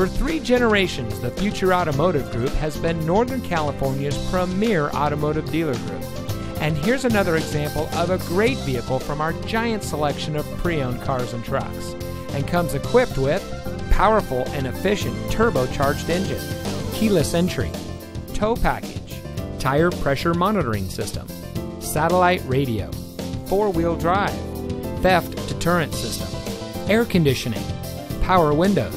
For 3 generations, the Future Automotive Group has been Northern California's premier automotive dealer group. And here's another example of a great vehicle from our giant selection of pre-owned cars and trucks. And comes equipped with powerful and efficient turbocharged engine, keyless entry, tow package, tire pressure monitoring system, satellite radio, four-wheel drive, theft deterrent system, air conditioning, power windows,